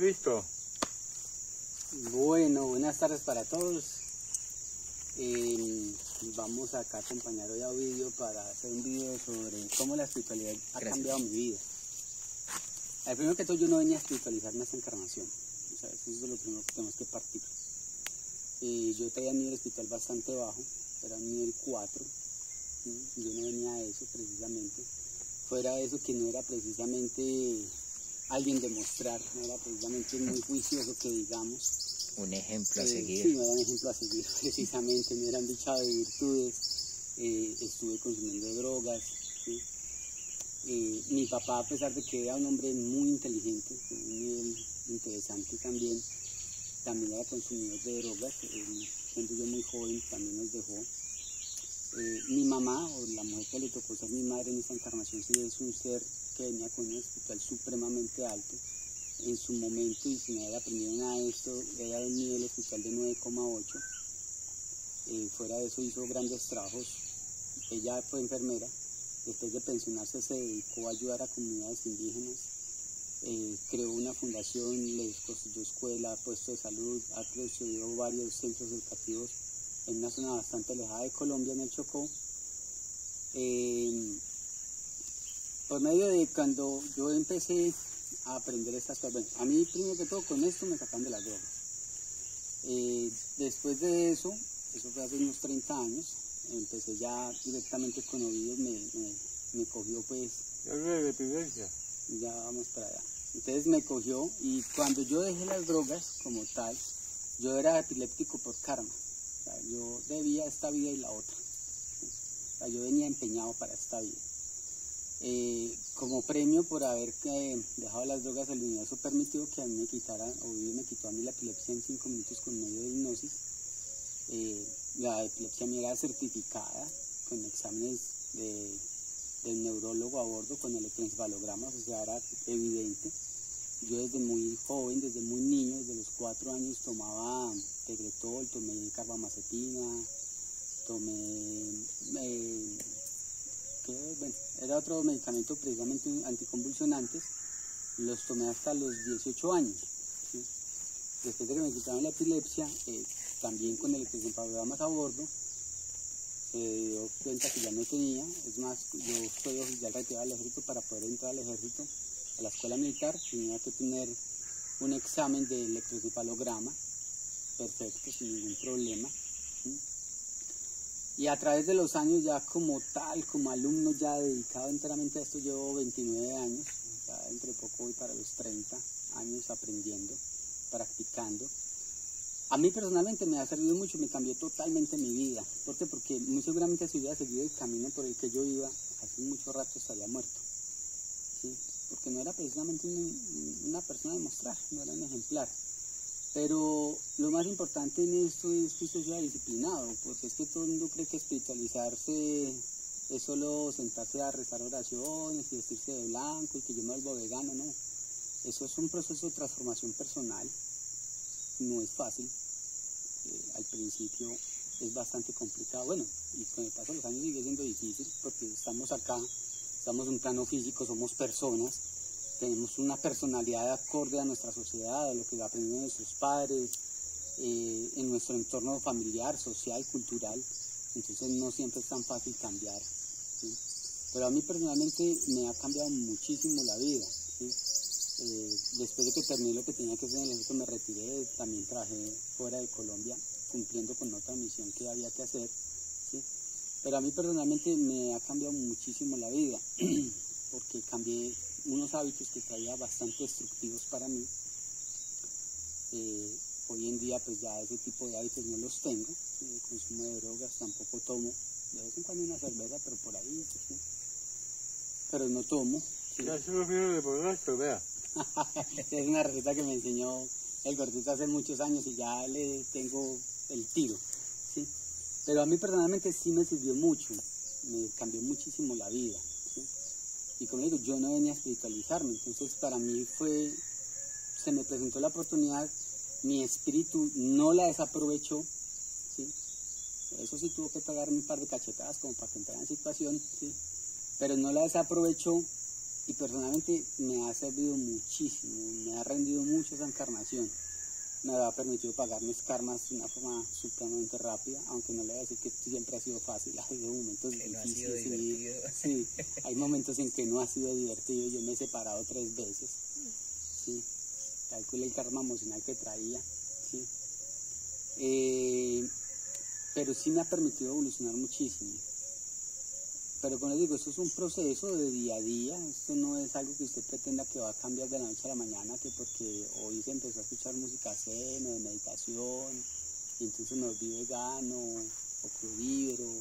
Listo. Bueno, buenas tardes para todos. Vamos acá a acompañar hoy a Ovidio para hacer un video sobre cómo la espiritualidad ha cambiado mi vida. Al primero que todo, yo no venía a espiritualizarme hasta encarnación. O sea, eso es lo primero que tenemos que partir. Yo traía un nivel espiritual bastante bajo, era un nivel 4. ¿Sí? Yo no venía a eso precisamente. Fuera de eso, que no era precisamente alguien de mostrar, no era precisamente muy juicioso que digamos. Un ejemplo a seguir. Sí, no era un ejemplo a seguir precisamente, no era un dichado de virtudes. Estuve consumiendo drogas. ¿Sí? Mi papá, a pesar de que era un hombre muy inteligente, con un nivel interesante también era consumidor de drogas. Cuando yo muy joven también nos dejó. Mi mamá, o la mujer que le tocó ser mi madre en esta encarnación, sí es un ser que venía con un espiritual supremamente alto en su momento, y si no había aprendido nada de esto, era de un nivel espiritual de 9,8. Fuera de eso hizo grandes trabajos. Ella fue enfermera, después de pensionarse se dedicó a ayudar a comunidades indígenas. Creó una fundación, les construyó escuela, puesto de salud, ha construido varios centros educativos en una zona bastante alejada de Colombia, en el Chocó. Por medio de cuando yo empecé a aprender estas cosas, bueno, a mí primero que todo con esto me sacan de las drogas. Después de eso, eso fue hace unos 30 años, empecé ya directamente con Ovidio, me cogió pues... Ya de dependencia. Ya vamos para allá. Entonces me cogió, y cuando yo dejé las drogas como tal, yo era epiléptico por karma. O sea, yo debía esta vida y la otra. O sea, yo venía empeñado para esta vida. Como premio por haber dejado las drogas, el universo permitió que a mí me quitaran, o me quitó a mí la epilepsia en 5 minutos con medio de hipnosis. La epilepsia me era certificada con exámenes del neurólogo a bordo, con electroencefalograma, o sea, era evidente. Yo desde muy joven, desde muy niño, desde los 4 años tomaba Tegretol, tomé carbamazepina, tomé... bueno, era otro medicamento precisamente anticonvulsionantes, los tomé hasta los 18 años. ¿Sí? Después de que me quitaron la epilepsia, también con electroencefalogramas a bordo, se dio cuenta que ya no tenía. Es más, yo soy oficial retirado del ejército. Para poder entrar al ejército, a la escuela militar, tenía que tener un examen de electrocipalograma perfecto, sin ningún problema. ¿Sí? Y a través de los años, ya como tal, como alumno ya dedicado enteramente a esto, llevo 29 años, ya entre poco voy para los 30 años aprendiendo, practicando. A mí personalmente me ha servido mucho, me cambió totalmente mi vida. ¿Por qué? Porque muy seguramente si hubiera seguido el camino por el que yo iba, hace mucho rato estaría muerto. ¿Sí? Porque no era precisamente una persona de mostrar, no era un ejemplar. Pero lo más importante en esto es que usted sea disciplinado, porque es que todo el mundo cree que espiritualizarse es solo sentarse a rezar oraciones y vestirse de blanco y que yo me vuelvo vegano. No, eso es un proceso de transformación personal, no es fácil. Al principio es bastante complicado, bueno, y con el paso de los años sigue siendo difícil, porque estamos acá, estamos en un plano físico, somos personas. Tenemos una personalidad acorde a nuestra sociedad, a lo que aprendieron nuestros padres, en nuestro entorno familiar, social, cultural. Entonces no siempre es tan fácil cambiar. ¿Sí? Pero a mí personalmente me ha cambiado muchísimo la vida. ¿Sí? Después de que terminé lo que tenía que hacer en el ejército, me retiré, también trabajé fuera de Colombia, cumpliendo con otra misión que había que hacer. ¿Sí? Pero a mí personalmente me ha cambiado muchísimo la vida, porque cambié unos hábitos que traía bastante destructivos para mí. Hoy en día pues ya ese tipo de hábitos no los tengo. Consumo de drogas tampoco tomo, de vez en cuando una cerveza, pero por ahí, ¿sí? Pero no tomo. ¿Sí? Ya se lo miro de por esto, vea. Es una receta que me enseñó el gordito hace muchos años y ya le tengo el tiro. ¿Sí? Pero a mí personalmente sí me sirvió mucho, me cambió muchísimo la vida. Y como digo, yo no venía a espiritualizarme, entonces para mí fue, se me presentó la oportunidad, mi espíritu no la desaprovechó. ¿Sí? Eso sí tuvo que pagarme un par de cachetadas como para que entrara en situación, ¿sí? Pero no la desaprovechó, y personalmente me ha servido muchísimo, me ha rendido mucho esa encarnación. Me ha permitido pagar mis karmas de una forma supremamente rápida, aunque no le voy a decir que siempre ha sido fácil, ha habido momentos difíciles. Sí, hay momentos en que no ha sido divertido, yo me he separado 3 veces, sí, calculé el karma emocional que traía, sí. Pero sí me ha permitido evolucionar muchísimo. Pero como les digo, esto es un proceso de día a día, esto no es algo que usted pretenda que va a cambiar de la noche a la mañana, que porque hoy se empezó a escuchar música zen o de meditación, y entonces me volví vegano o crudívoro,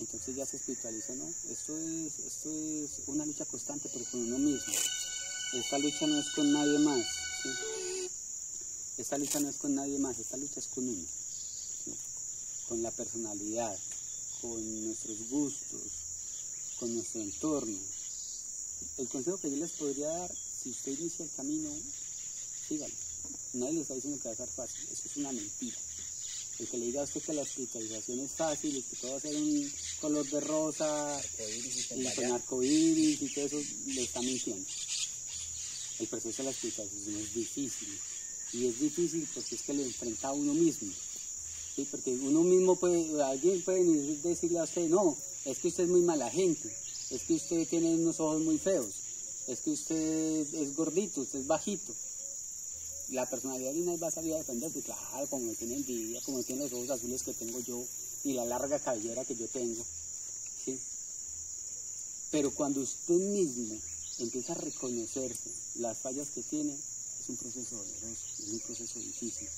entonces ya se espiritualiza, ¿no? Esto es una lucha constante, pero con uno mismo. Esta lucha no es con nadie más, ¿sí? Esta lucha no es con nadie más, esta lucha es con uno, ¿sí? Con la personalidad, con nuestros gustos, con nuestro entorno. El consejo que yo les podría dar, si usted inicia el camino, sígalo. Nadie le está diciendo que va a ser fácil, eso es una mentira. El que le diga a usted que la espiritualización es fácil y que todo va a ser un color de rosa y con arcoíris y todo eso, le está mintiendo. El proceso de la espiritualización es difícil, y es difícil porque es que lo enfrenta a uno mismo. Sí, porque uno mismo puede, alguien puede decirle a usted, no, es que usted es muy mala gente, es que usted tiene unos ojos muy feos, es que usted es gordito, usted es bajito. La personalidad de una va a salir a defenderse, claro, como tiene envidia, como tiene los ojos azules que tengo yo y la larga cabellera que yo tengo, ¿sí? Pero cuando usted mismo empieza a reconocerse las fallas que tiene, es un proceso doloroso, es un proceso difícil,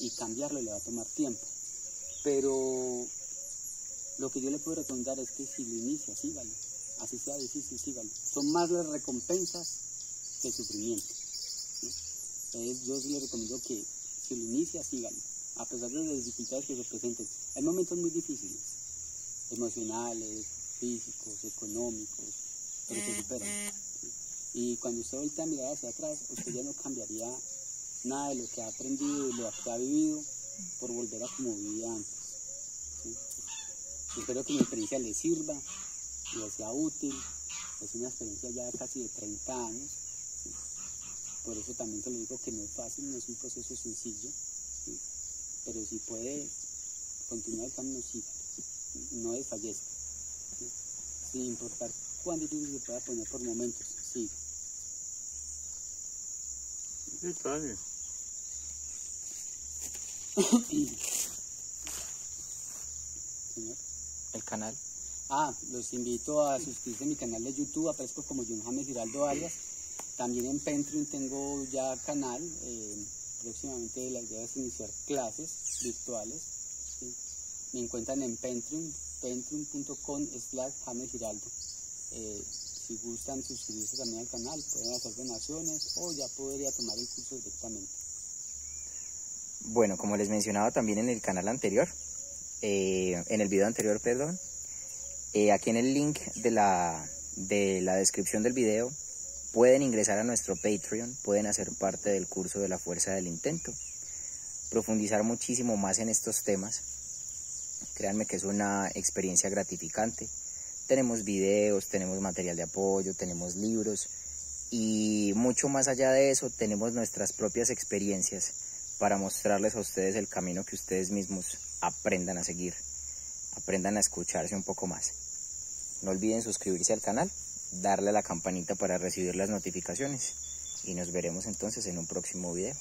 y cambiarlo le va a tomar tiempo. Pero lo que yo le puedo recomendar es que si lo inicia, sígalo. Así sea difícil, sígalo. Son más las recompensas que el sufrimiento, ¿sí? Entonces yo sí le recomiendo que si lo inicia, sígalo. A pesar de las dificultades que se presenten. Hay momentos muy difíciles, emocionales, físicos, económicos, pero se superan, ¿sí? Y cuando usted voltea a mirar hacia atrás, usted ya no cambiaría nada de lo que ha aprendido y lo que ha vivido por volver a como vivía antes, ¿sí? Espero que mi experiencia les sirva y les sea útil. Es una experiencia ya casi de 30 años, ¿sí? Por eso también te lo digo que no es fácil, no es un proceso sencillo, ¿sí? Pero si puede continuar el camino, sí, no desfallezca, ¿sí? Sin importar cuán difícil se pueda poner por momentos, sí. Está bien. ¿Señor? El canal. Los invito a suscribirse a mi canal de YouTube. Aparezco como John James Giraldo Arias. También en Patreon tengo ya canal. Próximamente la idea es iniciar clases virtuales, ¿sí? Me encuentran en Patreon, patreon.com/JamesGiraldo. Si gustan suscribirse también al canal, pueden hacer donaciones o ya podría tomar el curso directamente. Bueno, como les mencionaba también en el canal anterior, en el video anterior, perdón, aquí en el link de la descripción del video pueden ingresar a nuestro Patreon, pueden hacer parte del curso de la Fuerza del Intento, profundizar muchísimo más en estos temas. Créanme que es una experiencia gratificante. Tenemos videos, tenemos material de apoyo, tenemos libros y mucho más allá de eso tenemos nuestras propias experiencias para mostrarles a ustedes el camino que ustedes mismos aprendan a seguir, aprendan a escucharse un poco más. No olviden suscribirse al canal, darle a la campanita para recibir las notificaciones y nos veremos entonces en un próximo video.